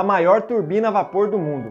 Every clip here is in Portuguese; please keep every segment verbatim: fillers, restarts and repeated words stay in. a maior turbina a vapor do mundo.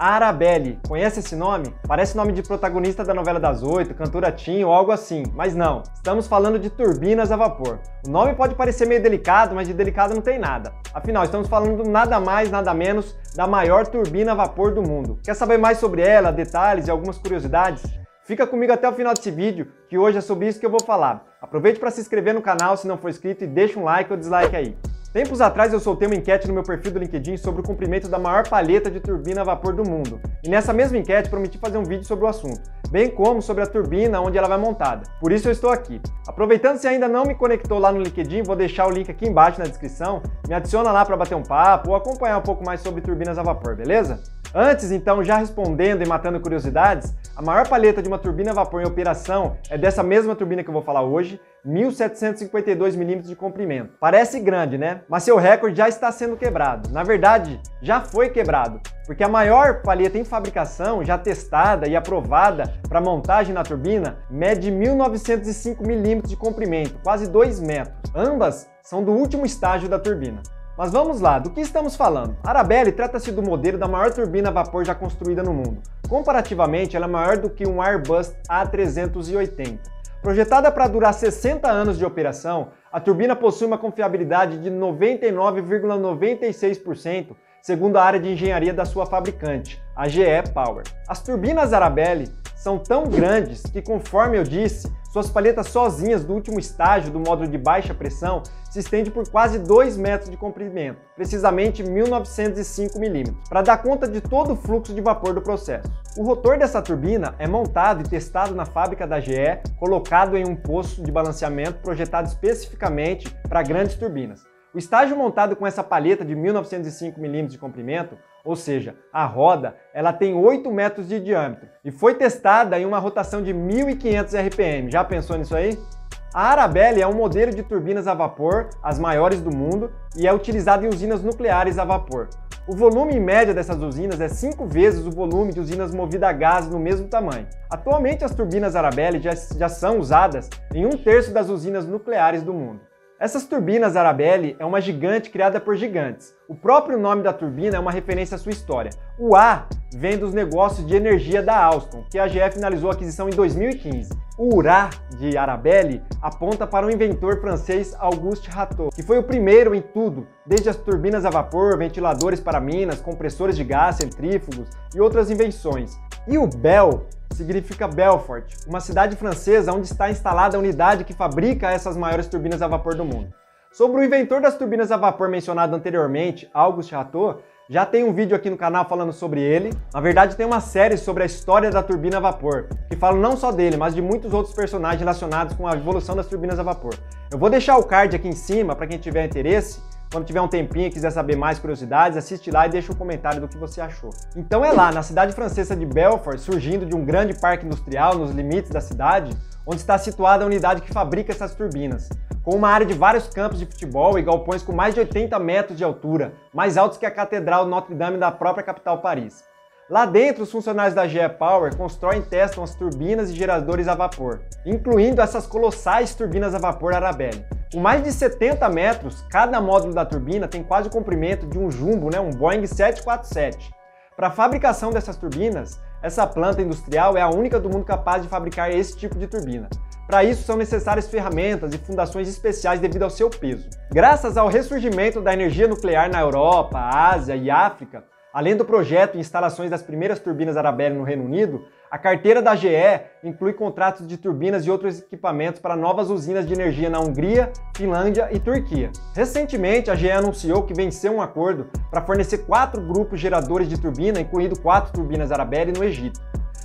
A Arabelle, conhece esse nome? Parece nome de protagonista da novela das oito, cantora teen ou algo assim, mas não. Estamos falando de turbinas a vapor. O nome pode parecer meio delicado, mas de delicado não tem nada. Afinal, estamos falando nada mais, nada menos da maior turbina a vapor do mundo. Quer saber mais sobre ela, detalhes e algumas curiosidades? Fica comigo até o final desse vídeo, que hoje é sobre isso que eu vou falar. Aproveite para se inscrever no canal se não for inscrito e deixa um like ou dislike aí. Tempos atrás eu soltei uma enquete no meu perfil do LinkedIn sobre o comprimento da maior paleta de turbina a vapor do mundo. E nessa mesma enquete prometi fazer um vídeo sobre o assunto, bem como sobre a turbina onde ela vai montada. Por isso eu estou aqui. Aproveitando, se ainda não me conectou lá no LinkedIn, vou deixar o link aqui embaixo na descrição. Me adiciona lá para bater um papo ou acompanhar um pouco mais sobre turbinas a vapor, beleza? Antes, então, já respondendo e matando curiosidades, a maior paleta de uma turbina a vapor em operação é dessa mesma turbina que eu vou falar hoje, mil setecentos e cinquenta e dois milímetros de comprimento. Parece grande, né? Mas seu recorde já está sendo quebrado. Na verdade, já foi quebrado, porque a maior paleta em fabricação, já testada e aprovada para montagem na turbina, mede mil novecentos e cinco milímetros de comprimento, quase dois metros. Ambas são do último estágio da turbina. Mas vamos lá, do que estamos falando? A Arabelle trata-se do modelo da maior turbina a vapor já construída no mundo. Comparativamente, ela é maior do que um Airbus A trezentos e oitenta. Projetada para durar sessenta anos de operação, a turbina possui uma confiabilidade de noventa e nove vírgula noventa e seis por cento, segundo a área de engenharia da sua fabricante, a G E Power. As turbinas Arabelle são tão grandes que, conforme eu disse, suas paletas sozinhas do último estágio do módulo de baixa pressão se estende por quase dois metros de comprimento, precisamente mil novecentos e cinco milímetros, para dar conta de todo o fluxo de vapor do processo. O rotor dessa turbina é montado e testado na fábrica da G E, colocado em um poço de balanceamento projetado especificamente para grandes turbinas. O estágio montado com essa paleta de mil novecentos e cinco milímetros de comprimento, ou seja, a roda, ela tem oito metros de diâmetro e foi testada em uma rotação de mil e quinhentos R P M. Já pensou nisso aí? A Arabelle é um modelo de turbinas a vapor, as maiores do mundo, e é utilizada em usinas nucleares a vapor. O volume em média dessas usinas é cinco vezes o volume de usinas movidas a gás no mesmo tamanho. Atualmente, as turbinas Arabelle já, já são usadas em um terço das usinas nucleares do mundo. Essas turbinas Arabelle é uma gigante criada por gigantes. O próprio nome da turbina é uma referência à sua história. O A vem dos negócios de energia da Alstom, que a G E finalizou a aquisição em dois mil e quinze. O Urá de Arabelle aponta para o inventor francês Auguste Rateau, que foi o primeiro em tudo, desde as turbinas a vapor, ventiladores para minas, compressores de gás, centrífugos e outras invenções. E o Bel significa Belfort, uma cidade francesa onde está instalada a unidade que fabrica essas maiores turbinas a vapor do mundo. Sobre o inventor das turbinas a vapor mencionado anteriormente, Auguste Rateau, já tem um vídeo aqui no canal falando sobre ele. Na verdade, tem uma série sobre a história da turbina a vapor, que fala não só dele, mas de muitos outros personagens relacionados com a evolução das turbinas a vapor. Eu vou deixar o card aqui em cima para quem tiver interesse. Quando tiver um tempinho e quiser saber mais curiosidades, assiste lá e deixa um comentário do que você achou. Então é lá, na cidade francesa de Belfort, surgindo de um grande parque industrial nos limites da cidade, onde está situada a unidade que fabrica essas turbinas, com uma área de vários campos de futebol e galpões com mais de oitenta metros de altura, mais altos que a Catedral Notre Dame da própria capital Paris. Lá dentro, os funcionários da G E Power constroem e testam as turbinas e geradores a vapor, incluindo essas colossais turbinas a vapor Arabelle. Com mais de setenta metros, cada módulo da turbina tem quase o comprimento de um jumbo, né, um Boeing sete quatro sete. Para a fabricação dessas turbinas, essa planta industrial é a única do mundo capaz de fabricar esse tipo de turbina. Para isso, são necessárias ferramentas e fundações especiais devido ao seu peso. Graças ao ressurgimento da energia nuclear na Europa, Ásia e África, além do projeto e instalações das primeiras turbinas Arabelle no Reino Unido, a carteira da G E inclui contratos de turbinas e outros equipamentos para novas usinas de energia na Hungria, Finlândia e Turquia. Recentemente, a G E anunciou que venceu um acordo para fornecer quatro grupos geradores de turbina, incluindo quatro turbinas Arabelle no Egito.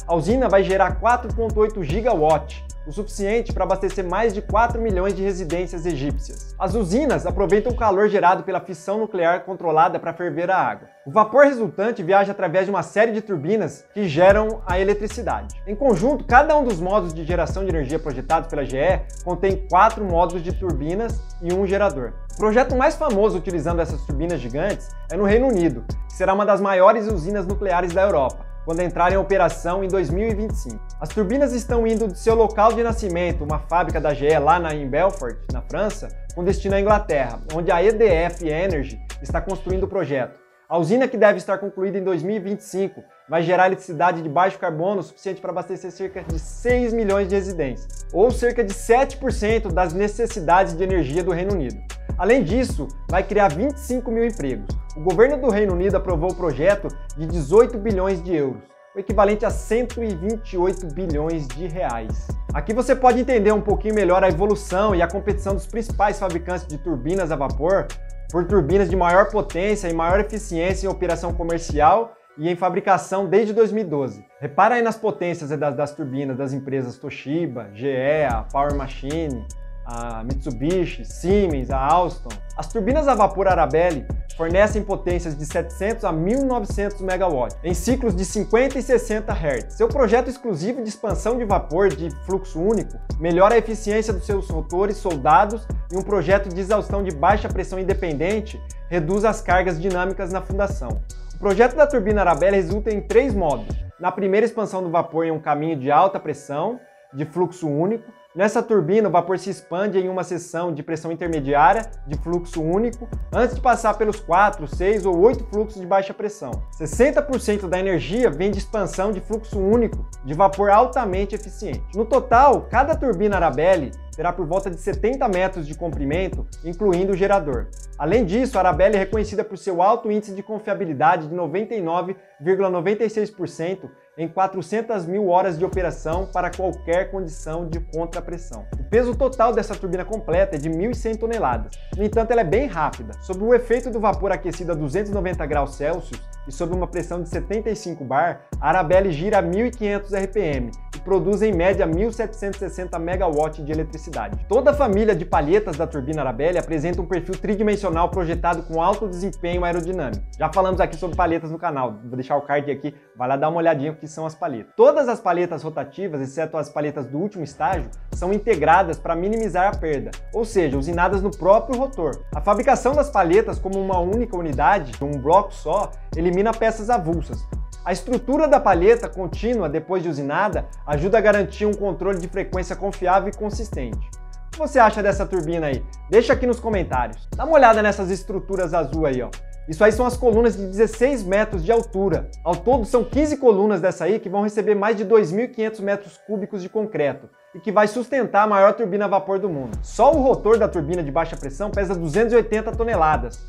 A usina vai gerar quatro vírgula oito gigawatts, o suficiente para abastecer mais de quatro milhões de residências egípcias. As usinas aproveitam o calor gerado pela fissão nuclear controlada para ferver a água. O vapor resultante viaja através de uma série de turbinas que geram a eletricidade. Em conjunto, cada um dos módulos de geração de energia projetados pela G E contém quatro módulos de turbinas e um gerador. O projeto mais famoso utilizando essas turbinas gigantes é no Reino Unido, que será uma das maiores usinas nucleares da Europa, quando entrar em operação em dois mil e vinte e cinco. As turbinas estão indo do seu local de nascimento, uma fábrica da G E lá na, em Belfort, na França, com destino à Inglaterra, onde a E D F Energy está construindo o projeto. A usina, que deve estar concluída em dois mil e vinte e cinco, vai gerar eletricidade de baixo carbono suficiente para abastecer cerca de seis milhões de residências, ou cerca de sete por cento das necessidades de energia do Reino Unido. Além disso, vai criar vinte e cinco mil empregos. O governo do Reino Unido aprovou o projeto de dezoito bilhões de euros, o equivalente a cento e vinte e oito bilhões de reais. Aqui você pode entender um pouquinho melhor a evolução e a competição dos principais fabricantes de turbinas a vapor por turbinas de maior potência e maior eficiência em operação comercial e em fabricação desde dois mil e doze. Repara aí nas potências das, das turbinas das empresas Toshiba, G E, a Power Machine, a Mitsubishi, Siemens, a Alstom. As turbinas a vapor Arabelle fornecem potências de setecentos a mil e novecentos megawatts, em ciclos de cinquenta e sessenta hertz. Seu projeto exclusivo de expansão de vapor de fluxo único melhora a eficiência dos seus rotores soldados e um projeto de exaustão de baixa pressão independente reduz as cargas dinâmicas na fundação. O projeto da turbina Arabelle resulta em três modos. Na primeira, expansão do vapor em um caminho de alta pressão, de fluxo único. Nessa turbina, o vapor se expande em uma seção de pressão intermediária, de fluxo único, antes de passar pelos quatro, seis ou oito fluxos de baixa pressão. sessenta por cento da energia vem de expansão de fluxo único, de vapor altamente eficiente. No total, cada turbina Arabelle terá por volta de setenta metros de comprimento, incluindo o gerador. Além disso, a Arabelle é reconhecida por seu alto índice de confiabilidade de noventa e nove vírgula noventa e seis por cento, em quatrocentas mil horas de operação para qualquer condição de contrapressão. O peso total dessa turbina completa é de mil e cem toneladas. No entanto, ela é bem rápida. Sob o efeito do vapor aquecido a duzentos e noventa graus Celsius e sob uma pressão de setenta e cinco bar, a Arabelle gira a mil e quinhentos R P M e produz em média mil setecentos e sessenta megawatts de eletricidade. Toda a família de palhetas da turbina Arabelle apresenta um perfil tridimensional projetado com alto desempenho aerodinâmico. Já falamos aqui sobre palhetas no canal, vou deixar o card aqui, vai lá dar uma olhadinha que são as palhetas. Todas as palhetas rotativas, exceto as palhetas do último estágio, são integradas para minimizar a perda, ou seja, usinadas no próprio rotor. A fabricação das palhetas como uma única unidade, um bloco só, elimina peças avulsas. A estrutura da palheta contínua depois de usinada ajuda a garantir um controle de frequência confiável e consistente. O que você acha dessa turbina aí? Deixa aqui nos comentários. Dá uma olhada nessas estruturas azul aí, ó. Isso aí são as colunas de dezesseis metros de altura. Ao todo são quinze colunas dessa aí que vão receber mais de dois mil e quinhentos metros cúbicos de concreto e que vai sustentar a maior turbina a vapor do mundo. Só o rotor da turbina de baixa pressão pesa duzentas e oitenta toneladas.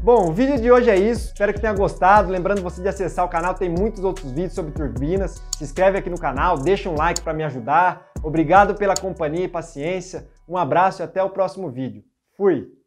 Bom, o vídeo de hoje é isso, espero que tenha gostado, lembrando você de acessar o canal, tem muitos outros vídeos sobre turbinas, se inscreve aqui no canal, deixa um like para me ajudar, obrigado pela companhia e paciência, um abraço e até o próximo vídeo. Fui!